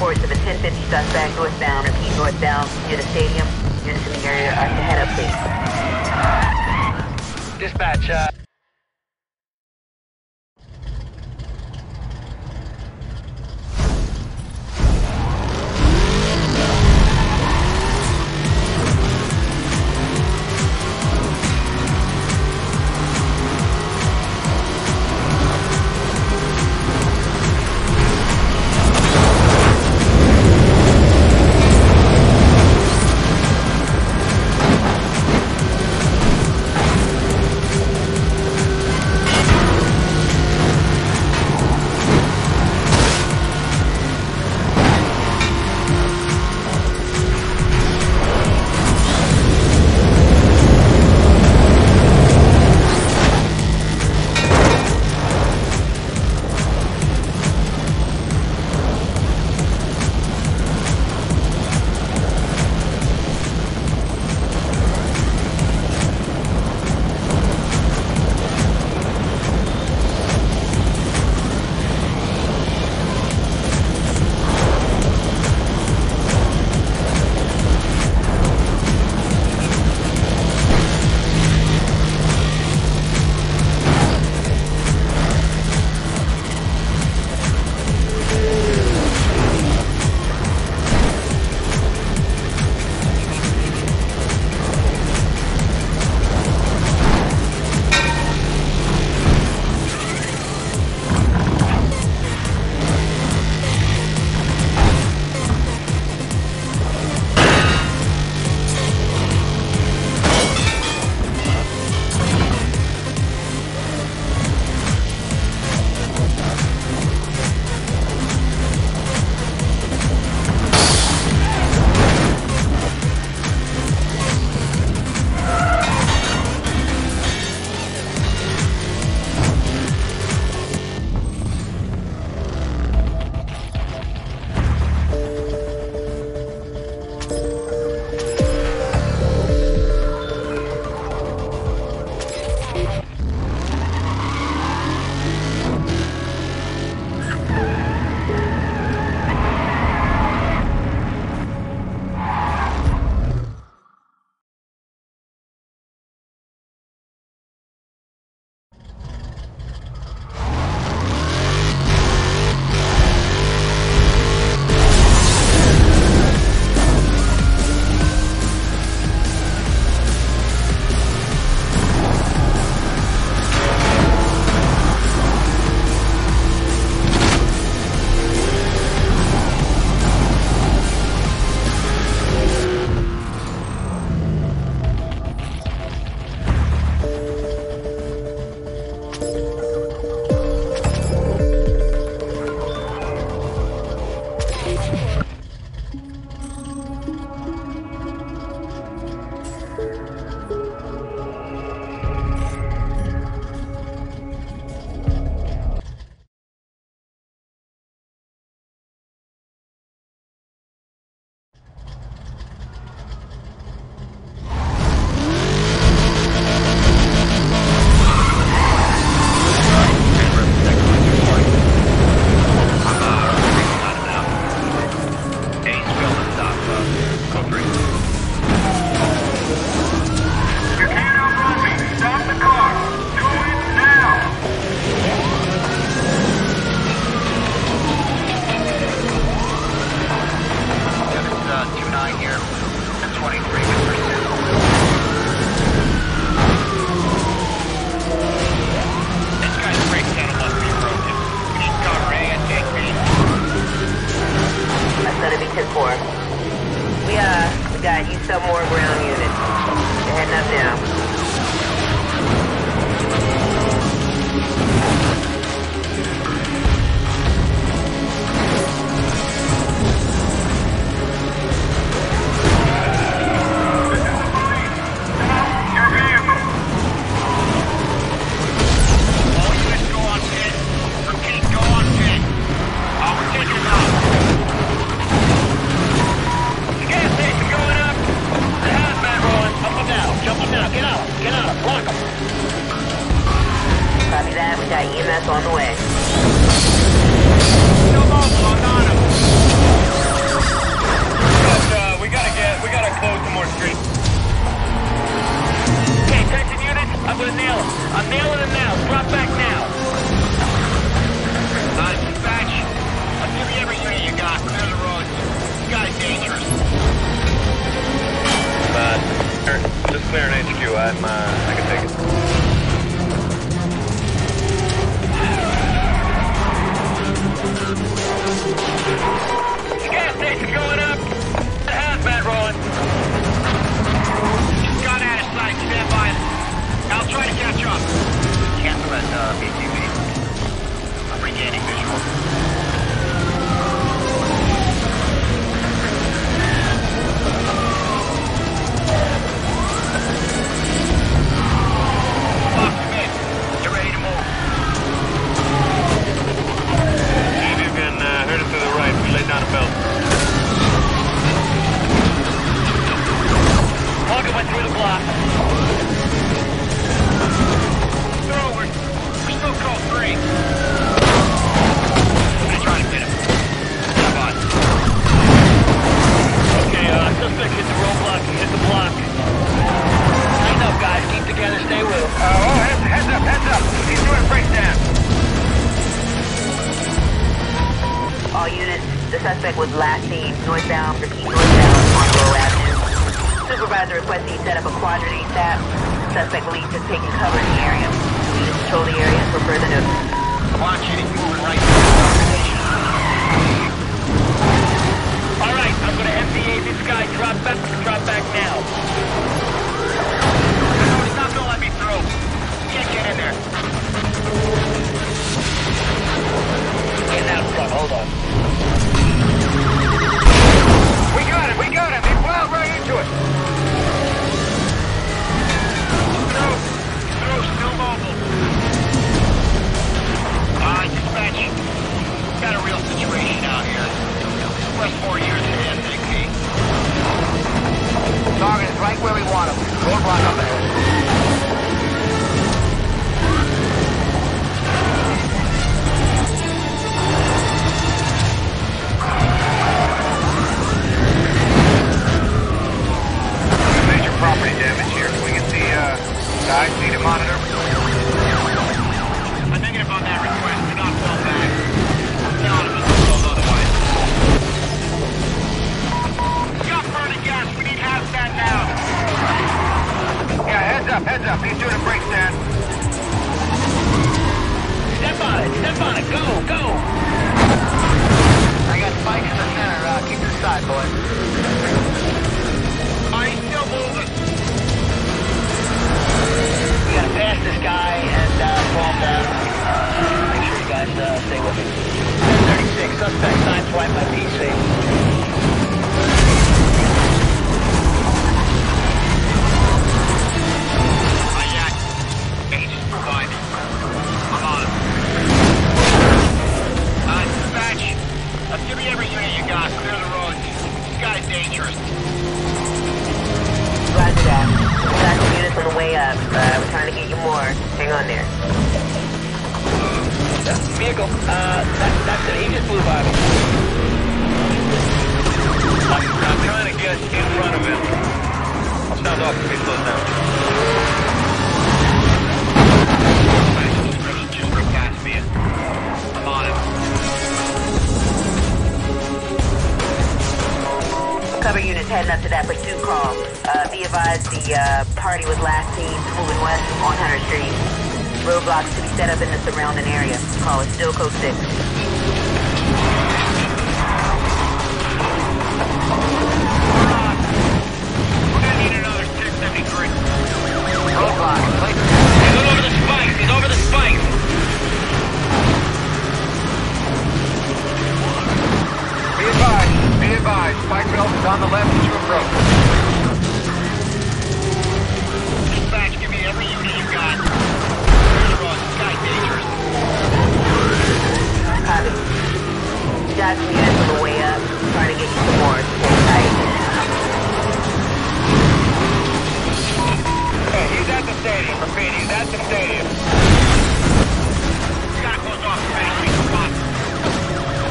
reports of a 1050 suspect northbound, repeat northbound, near the stadium, near the city area. To head up, please. Dispatch, The suspect was last seen northbound, repeat northbound on Low Avenue. Supervisor requesting set up a quadrity tap. Suspect believes has taken cover in the area. We just patrol the area for further notice. Watch it, it's moving right to the location. Alright, I'm gonna FBA this guy. Drop back now. No, he's not gonna let me through. Can't get in there. Get out front, hold on. We got him. He plowed right into it. Through, still mobile. Dispatch, got a real situation out here. West 4 years ahead, big P. Target is right where we want him. Roadblock up ahead. Major property damage here. Can we get the IC to monitor? I'm negative on that request. Heads up, he's doing a breakdown. Step on it, go! I got spikes in the center, keep to the side, boy. I still moving. We gotta pass this guy and fall down. Make sure you guys stay with me. 36, suspect sign swipe by PC. Give me every unit you got. Clear the road. This guy's dangerous. Roger that. We've got some units on the way up. We're trying to get you more. Hang on there. Vehicle. That's it. He just blew by me. I'm trying to get in front of him. I'll sound off if he slows down. Just go past me. I'm on it. Cover units heading up to that pursuit call. Be advised the party was last seen moving west on Hunter Street. Roadblocks to be set up in the surrounding area. Call is still code 6. We're gonna need another 673. Roadblock. He's over the spikes. Be advised, spike belt is on the left as you approach. Dispatch, give me every unit you got. Sky dangerous. Copy. Got some units on the way up. Trying to get you some more. Stay tight. Hey, he's at the stadium, repeat, he's at the stadium. Sky goes off the main street spot.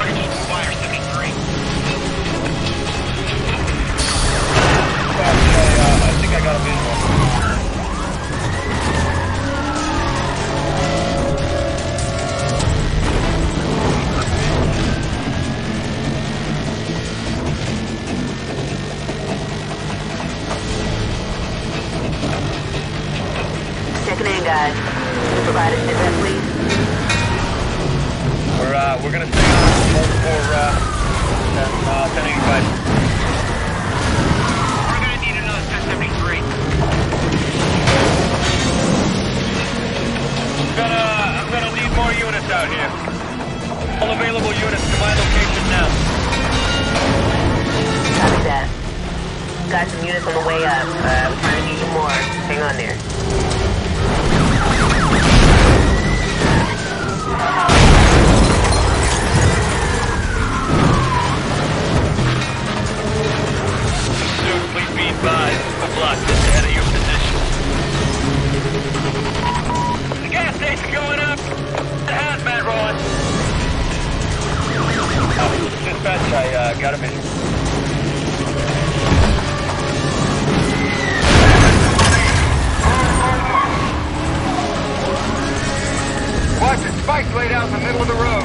Pretty good fire, 73. I think I got a visual. Checking in, guys. Provide us with that, please. We're gonna stay on hold for 1085. I'm gonna need more units out here. All available units to my location now. Copy that. Got some units on the way up. I'm trying to need you more. Hang on there. Pursuit, please be advised. The block is ahead of your position. The gas station going up. The hazmat rolling. Dispatch, I got a vision. Watch the spikes laid out in the middle of the road.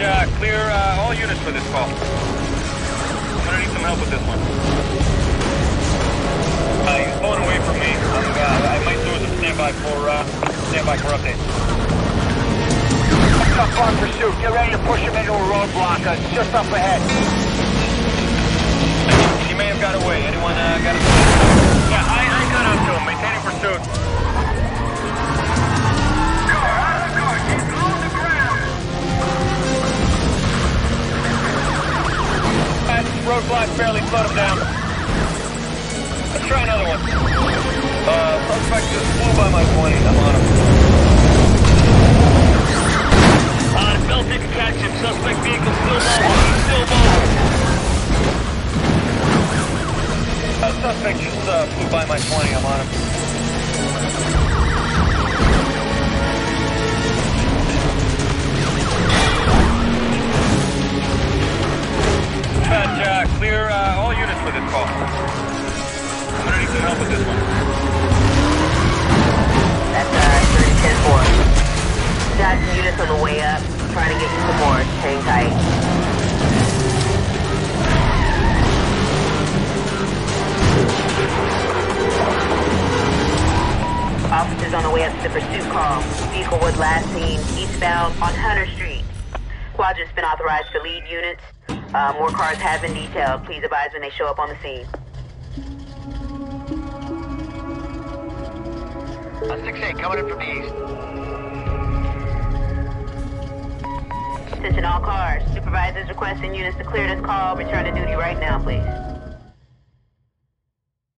Clear all units for this call. I'm gonna need some help with this one. He's blown away from me. I might do some standby for updates. Next up on pursuit. Get ready to push him into a roadblock. Just up ahead. He may have got away. Anyone got him? Yeah, I got up to him. Maintaining pursuit. Roadblock barely slowed him down. Let's try another one. Suspect just flew by my plane. I'm on him. Belted catch-up. Suspect vehicle still mobile. Suspect just flew by my plane. I'm on him. Clear all units for this call. I'm gonna need some help with this one. That's 310-4. Got units on the way up. Trying to get you some more. Hang tight. Officers on the way up to the pursuit call. Vehicle was last seen eastbound on Hunter Street. Squadron's been authorized to lead units. More cars have been detailed. Please advise when they show up on the scene. 6-8, coming in from the east. Attention all cars. Supervisors requesting units to clear this call. Return to duty right now, please.